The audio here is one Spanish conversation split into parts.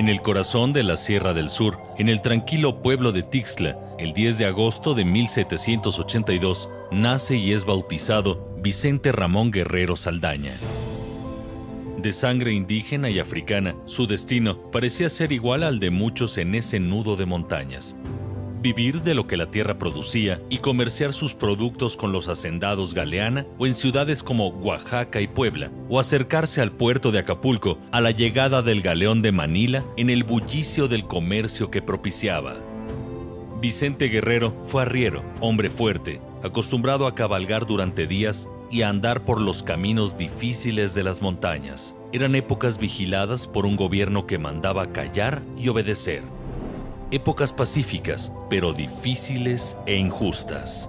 en el corazón de la Sierra del Sur, en el tranquilo pueblo de Tixtla, el 10 de agosto de 1782, nace y es bautizado Vicente Ramón Guerrero Saldaña. De sangre indígena y africana, su destino parecía ser igual al de muchos en ese nudo de montañas. Vivir de lo que la tierra producía y comerciar sus productos con los hacendados Galeana o en ciudades como Oaxaca y Puebla, o acercarse al puerto de Acapulco a la llegada del Galeón de Manila en el bullicio del comercio que propiciaba. Vicente Guerrero fue arriero, hombre fuerte, acostumbrado a cabalgar durante días y a andar por los caminos difíciles de las montañas. Eran épocas vigiladas por un gobierno que mandaba callar y obedecer. Épocas pacíficas, pero difíciles e injustas.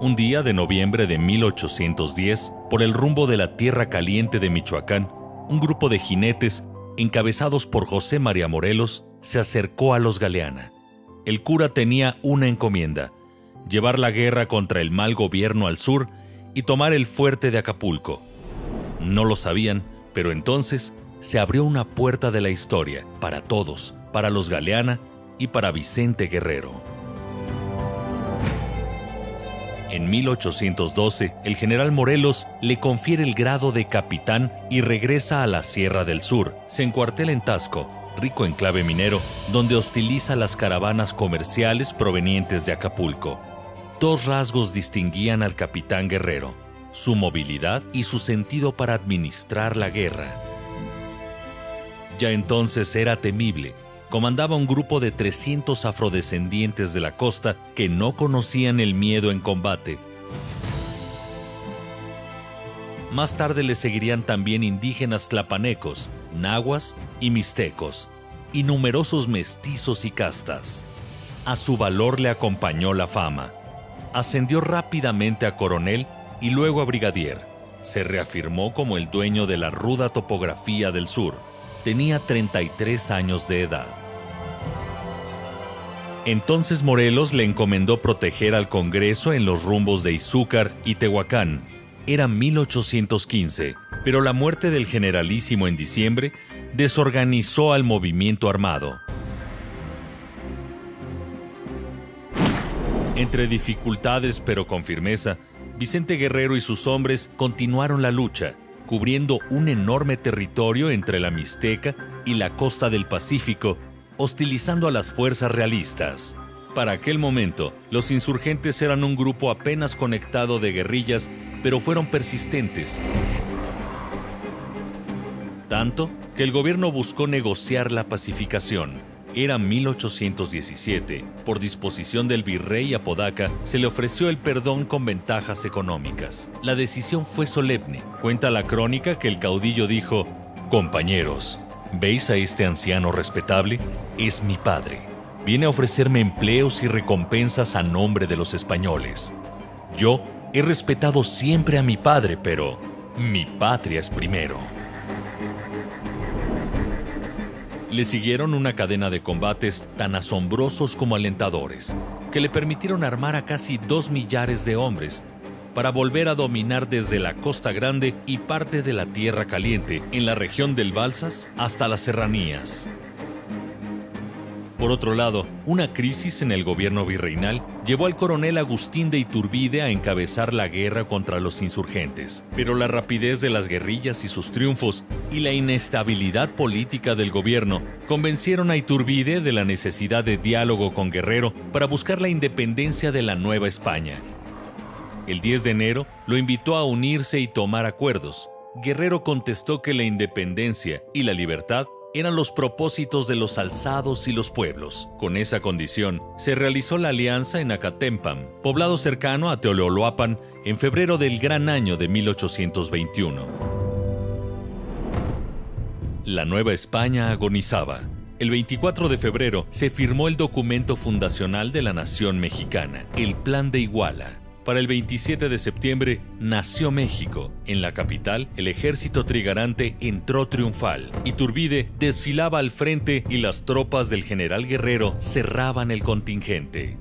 Un día de noviembre de 1810, por el rumbo de la Tierra Caliente de Michoacán, un grupo de jinetes, encabezados por José María Morelos, se acercó a los Galeana. El cura tenía una encomienda: llevar la guerra contra el mal gobierno al sur y tomar el fuerte de Acapulco. No lo sabían, pero entonces se abrió una puerta de la historia, para todos, para los Galeana, y para Vicente Guerrero. En 1812, el general Morelos le confiere el grado de capitán y regresa a la Sierra del Sur. Se encuartela en Taxco, rico enclave minero, donde hostiliza las caravanas comerciales provenientes de Acapulco. Dos rasgos distinguían al capitán Guerrero: su movilidad y su sentido para administrar la guerra. Ya entonces era temible. Comandaba un grupo de 300 afrodescendientes de la costa que no conocían el miedo en combate. Más tarde le seguirían también indígenas tlapanecos, nahuas y mixtecos, y numerosos mestizos y castas. A su valor le acompañó la fama. Ascendió rápidamente a coronel y luego a brigadier. Se reafirmó como el dueño de la ruda topografía del sur. Tenía 33 años de edad. Entonces Morelos le encomendó proteger al Congreso en los rumbos de Izúcar y Tehuacán. Era 1815, pero la muerte del generalísimo en diciembre desorganizó al movimiento armado. Entre dificultades, pero con firmeza, Vicente Guerrero y sus hombres continuaron la lucha, cubriendo un enorme territorio entre la Mixteca y la costa del Pacífico, hostilizando a las fuerzas realistas. Para aquel momento, los insurgentes eran un grupo apenas conectado de guerrillas, pero fueron persistentes. Tanto que el gobierno buscó negociar la pacificación. Era 1817. Por disposición del virrey Apodaca, se le ofreció el perdón con ventajas económicas. La decisión fue solemne. Cuenta la crónica que el caudillo dijo: «Compañeros, ¿veis a este anciano respetable? Es mi padre. Viene a ofrecerme empleos y recompensas a nombre de los españoles. Yo he respetado siempre a mi padre, pero mi patria es primero». Le siguieron una cadena de combates tan asombrosos como alentadores, que le permitieron armar a casi 2 millares de hombres para volver a dominar desde la Costa Grande y parte de la Tierra Caliente, en la región del Balsas hasta las Serranías. Por otro lado, una crisis en el gobierno virreinal llevó al coronel Agustín de Iturbide a encabezar la guerra contra los insurgentes. Pero la rapidez de las guerrillas y sus triunfos y la inestabilidad política del gobierno convencieron a Iturbide de la necesidad de diálogo con Guerrero para buscar la independencia de la Nueva España. El 10 de enero lo invitó a unirse y tomar acuerdos. Guerrero contestó que la independencia y la libertad eran los propósitos de los alzados y los pueblos. Con esa condición, se realizó la alianza en Acatempam, poblado cercano a Teoloapan, en febrero del gran año de 1821. La Nueva España agonizaba. El 24 de febrero se firmó el documento fundacional de la nación mexicana, el Plan de Iguala. Para el 27 de septiembre nació México. En la capital, el ejército trigarante entró triunfal. Iturbide desfilaba al frente y las tropas del general Guerrero cerraban el contingente.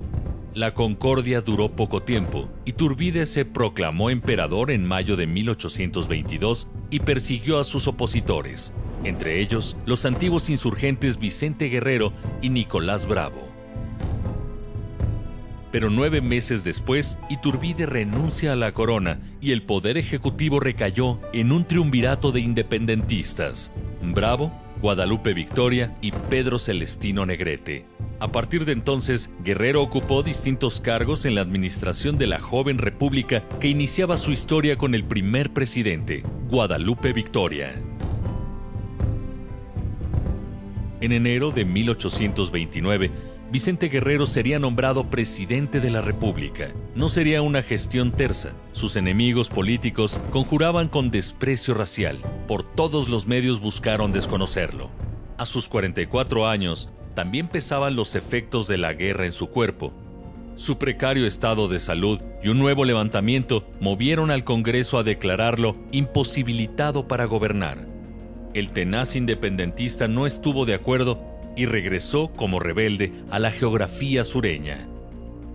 La concordia duró poco tiempo. Iturbide se proclamó emperador en mayo de 1822 y persiguió a sus opositores. entre ellos los antiguos insurgentes Vicente Guerrero y Nicolás Bravo. Pero 9 meses después, Iturbide renuncia a la corona y el poder ejecutivo recayó en un triunvirato de independentistas: Bravo, Guadalupe Victoria y Pedro Celestino Negrete. A partir de entonces, Guerrero ocupó distintos cargos en la administración de la joven república que iniciaba su historia con el primer presidente, Guadalupe Victoria. En enero de 1829, Vicente Guerrero sería nombrado presidente de la República. No sería una gestión tersa. Sus enemigos políticos conjuraban con desprecio racial. Por todos los medios buscaron desconocerlo. A sus 44 años, también pesaban los efectos de la guerra en su cuerpo. Su precario estado de salud y un nuevo levantamiento movieron al Congreso a declararlo imposibilitado para gobernar. El tenaz independentista no estuvo de acuerdo y regresó como rebelde a la geografía sureña.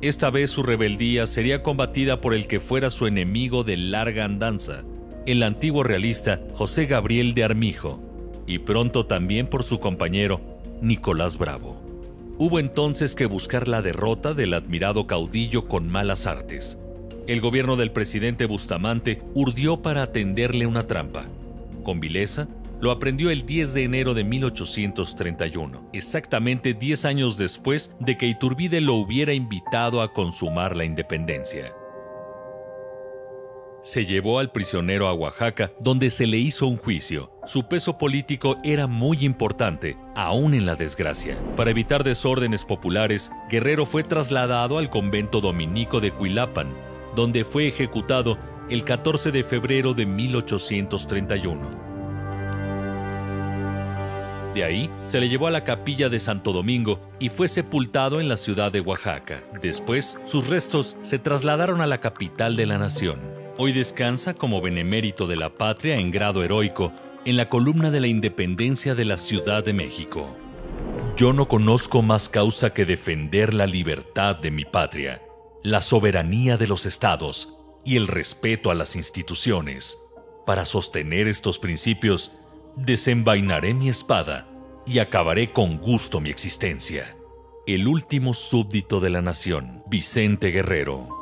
Esta vez su rebeldía sería combatida por el que fuera su enemigo de larga andanza, el antiguo realista José Gabriel de Armijo, y pronto también por su compañero Nicolás Bravo. Hubo entonces que buscar la derrota del admirado caudillo con malas artes. El gobierno del presidente Bustamante urdió para atenderle una trampa. Con vileza, lo aprendió el 10 de enero de 1831, exactamente 10 años después de que Iturbide lo hubiera invitado a consumar la independencia. Se llevó al prisionero a Oaxaca, donde se le hizo un juicio. Su peso político era muy importante, aún en la desgracia. Para evitar desórdenes populares, Guerrero fue trasladado al convento dominico de Cuilapan, donde fue ejecutado el 14 de febrero de 1831. De ahí, se le llevó a la capilla de Santo Domingo y fue sepultado en la ciudad de Oaxaca. Después, sus restos se trasladaron a la capital de la nación. Hoy descansa como benemérito de la patria en grado heroico en la columna de la independencia de la Ciudad de México. Yo no conozco más causa que defender la libertad de mi patria, la soberanía de los estados y el respeto a las instituciones. Para sostener estos principios, desenvainaré mi espada y acabaré con gusto mi existencia. El último súbdito de la nación, Vicente Guerrero.